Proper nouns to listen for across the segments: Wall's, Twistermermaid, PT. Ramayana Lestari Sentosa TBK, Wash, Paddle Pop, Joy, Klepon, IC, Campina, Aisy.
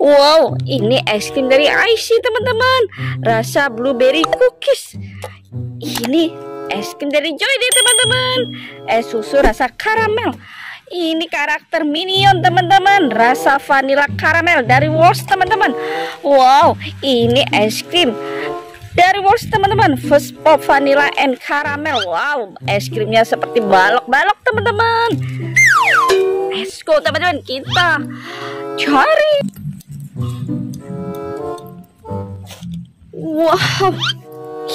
Wow, ini es krim dari IC teman-teman. Rasa blueberry cookies. Ini es krim dari Joy deh teman-teman. Es susu rasa karamel. Ini karakter Minion teman-teman. Rasa vanilla karamel dari Wall's teman-teman. Wow, ini es krim dari Wash teman-teman, first pop vanilla and caramel. Wow, es krimnya seperti balok-balok teman-teman. Let's go teman-teman, kita cari. Wow,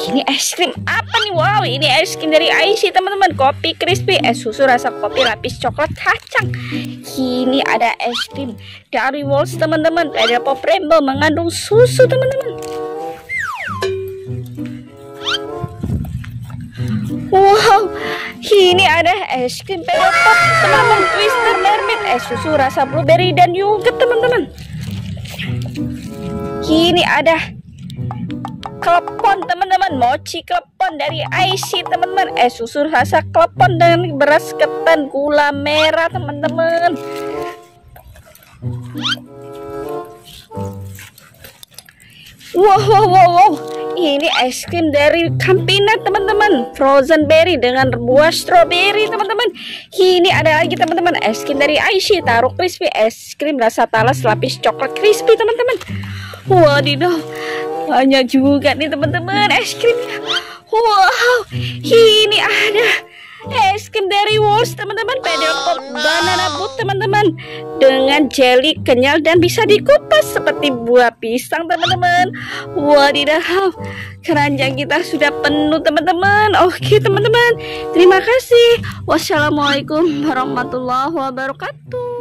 ini es krim apa nih? Wow, ini es krim dari Aisy teman-teman, kopi crispy, es susu rasa kopi lapis coklat kacang. Ini ada es krim dari Wash teman-teman, Paddle Pop rainbow mengandung susu teman-teman. Wow, ini ada es krim Paddle Pop teman-teman, Twistermermaid, es susu rasa blueberry dan yogurt teman-teman. Ini ada Klepon teman-teman, mochi Klepon dari IC teman-teman, es susu rasa Klepon dan beras ketan gula merah teman-teman. Wow. Ini es krim dari Campina teman-teman, frozen berry dengan buah strawberry teman-teman. Ini ada lagi teman-teman, es krim dari Aisy, taruh crispy, es krim rasa talas lapis coklat crispy teman-teman. Wadidaw, banyak juga nih teman-teman es krimnya. Wow, ini ada es krim dari Wall's teman-teman, Paddle Pop banana boat teman-teman, dengan jelly kenyal dan bisa dikupas seperti buah pisang teman-teman. Wadidaw, keranjang kita sudah penuh teman-teman. Oke teman-teman, terima kasih. Wassalamualaikum warahmatullahi wabarakatuh.